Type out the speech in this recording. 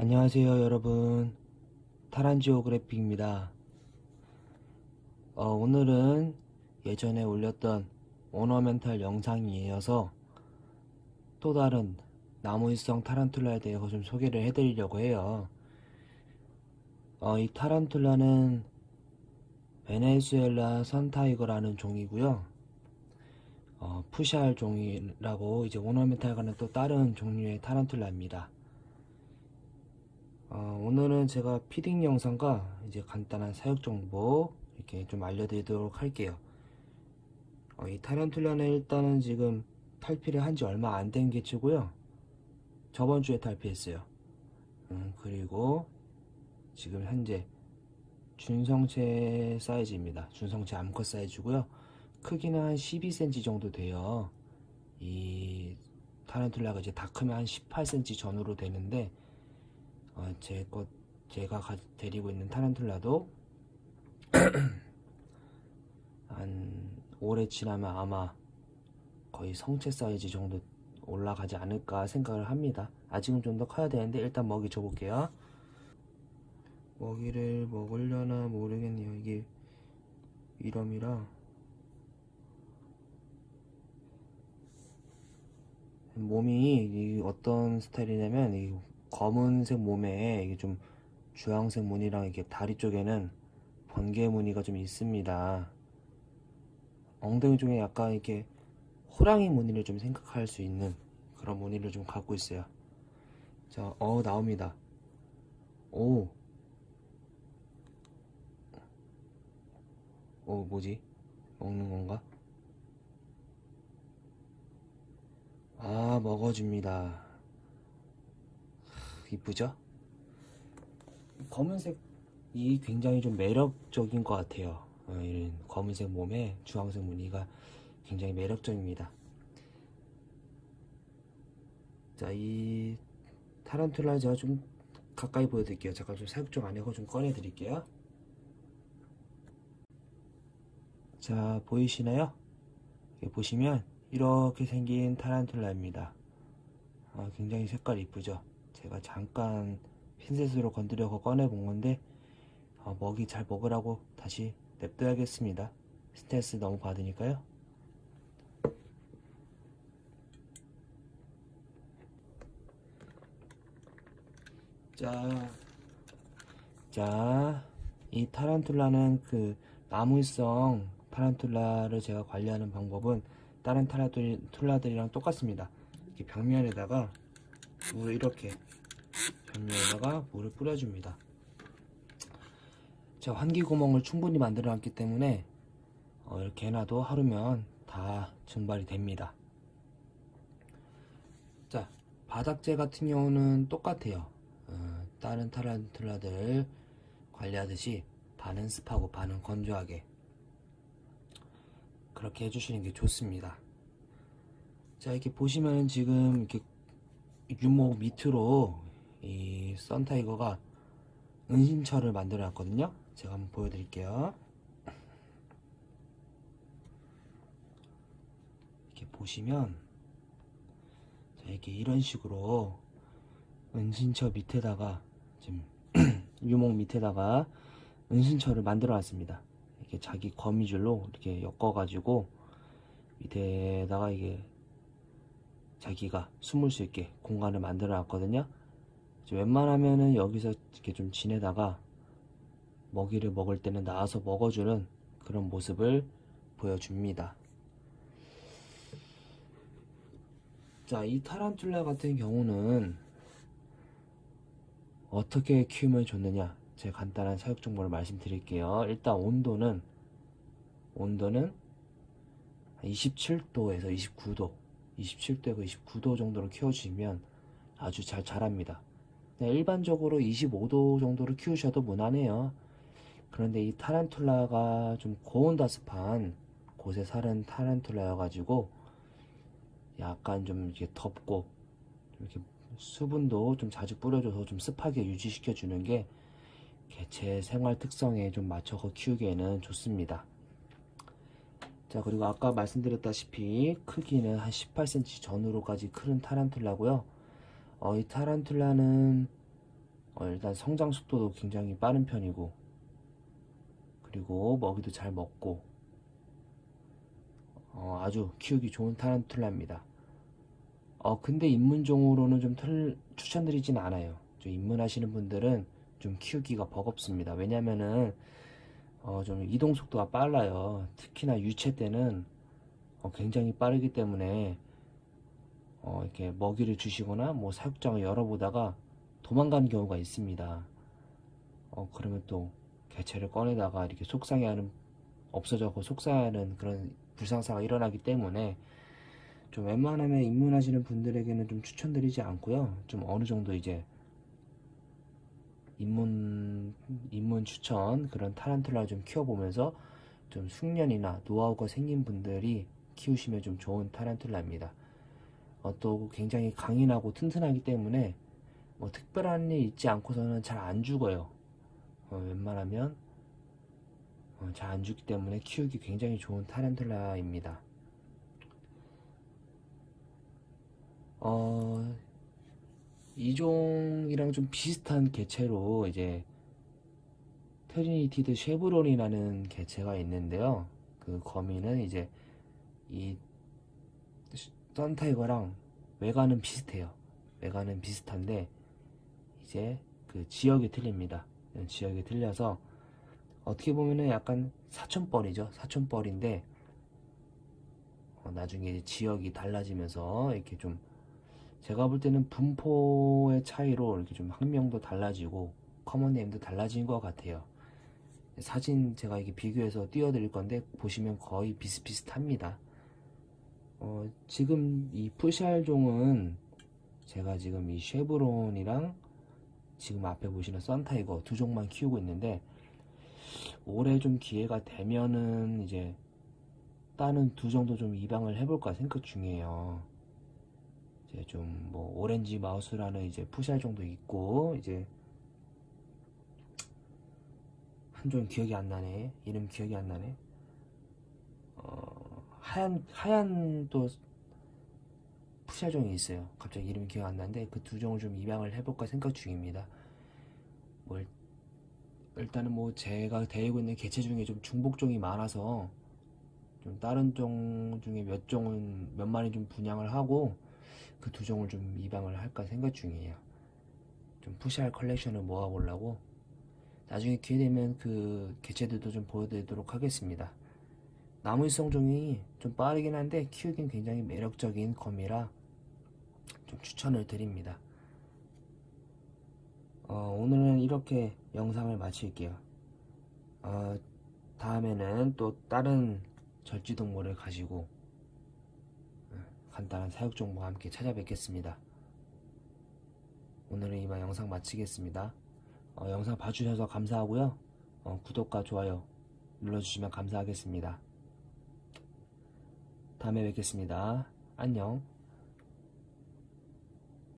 안녕하세요 여러분, 타란지오그래픽입니다. 오늘은 예전에 올렸던 오너멘탈 영상에 이어서 또 다른 나무위성 타란툴라에 대해서 좀 소개를 해드리려고 해요. 이 타란툴라는 베네수엘라 선타이거라는 종이고요, 푸샬 종이라고 이제 오너멘탈과는 또 다른 종류의 타란툴라입니다. 오늘은 제가 피딩 영상과 이제 간단한 사육 정보 이렇게 좀 알려드리도록 할게요. 이 타란툴라는 일단은 지금 탈피를 한지 얼마 안 된 개체고요. 저번 주에 탈피했어요. 그리고 지금 현재 준성체 사이즈입니다. 준성체 암컷 사이즈고요. 크기는 한 12cm 정도 돼요. 이 타란툴라가 이제 다 크면 한 18cm 전후로 되는데, 제가 데리고 있는 타란툴라도 한 오래 지나면 아마 거의 성체 사이즈 정도 올라가지 않을까 생각을 합니다. 아직은 좀 더 커야 되는데 일단 먹이 줘볼게요. 먹이를 먹으려나 모르겠네요. 이게 이름이라 몸이 어떤 스타일이냐면 이 검은색 몸에 이게 좀 주황색 무늬랑 이렇게 다리 쪽에는 번개 무늬가 좀 있습니다. 엉덩이 쪽에 약간 이렇게 호랑이 무늬를 좀 생각할 수 있는 그런 무늬를 좀 갖고 있어요. 자, 나옵니다. 오, 뭐지? 먹는 건가? 아, 먹어줍니다. 이쁘죠? 검은색이 굉장히 좀 매력적인 것 같아요. 이런 검은색 몸에 주황색 무늬가 굉장히 매력적입니다. 자, 이 타란툴라 제가 좀 가까이 보여드릴게요. 잠깐 좀 사육 좀 안 하고 좀 꺼내드릴게요. 자, 보이시나요? 여기 보시면 이렇게 생긴 타란툴라입니다. 굉장히 색깔 이쁘죠? 제가 잠깐 핀셋으로 건드려서 꺼내본 건데, 먹이 잘 먹으라고 다시 냅둬야겠습니다. 스트레스 너무 받으니까요. 자, 이 타란툴라는 그 나무위성 타란툴라를 제가 관리하는 방법은 다른 타란툴라들이랑 똑같습니다. 이렇게 벽면에다가 물을 이렇게 벽면에다가 물을 뿌려줍니다. 제가 환기구멍을 충분히 만들어 놨기 때문에 이렇게 해놔도 하루면 다 증발이 됩니다. 자, 바닥재 같은 경우는 똑같아요. 다른 타란툴라들 관리하듯이 반은 습하고 반은 건조하게 그렇게 해주시는 게 좋습니다. 자, 이렇게 보시면 지금 이렇게 유목 밑으로 이 선타이거가 은신처를 만들어 놨거든요. 제가 한번 보여드릴게요. 이렇게 보시면, 자, 이렇게 이런 식으로 은신처 밑에다가 지금 유목 밑에다가 은신처를 만들어 놨습니다. 이렇게 자기 거미줄로 이렇게 엮어가지고 밑에다가 이게 자기가 숨을 수 있게 공간을 만들어 놨거든요. 웬만하면은 여기서 이렇게 좀 지내다가 먹이를 먹을 때는 나와서 먹어주는 그런 모습을 보여줍니다. 자, 이 타란툴라 같은 경우는 어떻게 키우면 좋느냐, 제 간단한 사육 정보를 말씀드릴게요. 일단 온도는 27도에서 29도, 27도에서 29도 정도로 키워주시면 아주 잘 자랍니다. 일반적으로 25도 정도로 키우셔도 무난해요. 그런데 이 타란툴라가 좀 고온다습한 곳에 사는 타란툴라여가지고 약간 좀 이렇게 덥고 이렇게 수분도 좀 자주 뿌려줘서 좀 습하게 유지시켜주는 게 개체 생활 특성에 좀 맞춰서 키우기에는 좋습니다. 자, 그리고 아까 말씀드렸다시피 크기는 한 18cm 전후로까지 큰 타란툴라고요. 이 타란툴라는 일단 성장 속도도 굉장히 빠른 편이고, 그리고 먹이도 잘 먹고, 아주 키우기 좋은 타란툴라입니다. 근데 입문종으로는 좀 추천드리진 않아요. 좀 입문하시는 분들은 좀 키우기가 버겁습니다. 왜냐면은 좀 이동 속도가 빨라요. 특히나 유체 때는 굉장히 빠르기 때문에 이렇게 먹이를 주시거나 뭐 사육장을 열어보다가 도망가는 경우가 있습니다. 그러면 또 개체를 꺼내다가 이렇게 없어져서 속상해하는 그런 불상사가 일어나기 때문에 좀 웬만하면 입문하시는 분들에게는 좀 추천드리지 않고요. 좀 어느 정도 이제 입문 추천 그런 타란툴라 좀 키워보면서 좀 숙련이나 노하우가 생긴 분들이 키우시면 좀 좋은 타란툴라입니다. 또 굉장히 강인하고 튼튼하기 때문에 뭐 특별한 일 있지 않고서는 잘 안 죽어요. 웬만하면 잘 안 죽기 때문에 키우기 굉장히 좋은 타란툴라입니다. 이 종이랑 좀 비슷한 개체로 이제 트리니티드 쉐브론이라는 개체가 있는데요. 그 거미는 이제 이 선타이거랑 외관은 비슷해요. 외관은 비슷한데 이제 그 지역이 틀립니다. 지역이 틀려서 어떻게 보면은 약간 사촌뻘이죠. 사촌뻘인데 나중에 이제 지역이 달라지면서 이렇게 좀 제가 볼 때는 분포의 차이로 이렇게 좀 학명도 달라지고 커먼네임도 달라진 것 같아요. 사진 제가 이렇게 비교해서 띄워드릴 건데 보시면 거의 비슷비슷합니다. 지금 이 푸샬 종은 제가 지금 이 쉐브론이랑 지금 앞에 보시는 선타이거 두 종만 키우고 있는데 올해 좀 기회가 되면은 이제 다른 두 종도 좀 입양을 해볼까 생각 중이에요. 이제 좀 뭐 오렌지 마우스라는 이제 푸샬 종도 있고 이제 한 종 기억이 안 나네. 이름 기억이 안 나네. 하얀 또 푸샬 종이 있어요. 갑자기 이름이 기억 안 나는데 그 두 종을 좀 입양을 해볼까 생각 중입니다. 뭐 일단은 뭐 제가 데리고 있는 개체 중에 좀 중복종이 많아서 좀 다른 종 중에 몇 마리 좀 분양을 하고 그 두 종을 좀 입양을 할까 생각 중이에요. 좀 푸샬 컬렉션을 모아보려고 나중에 기회 되면 그 개체들도 좀 보여드리도록 하겠습니다. 나무일성 종이 좀 빠르긴 한데 키우긴 굉장히 매력적인 거미라 좀 추천을 드립니다. 오늘은 이렇게 영상을 마칠게요. 다음에는 또 다른 절지동물을 가지고 간단한 사육 정보와 함께 찾아뵙겠습니다. 오늘은 이만 영상 마치겠습니다. 영상 봐주셔서 감사하고요. 구독과 좋아요 눌러주시면 감사하겠습니다. 다음에 뵙겠습니다. 안녕.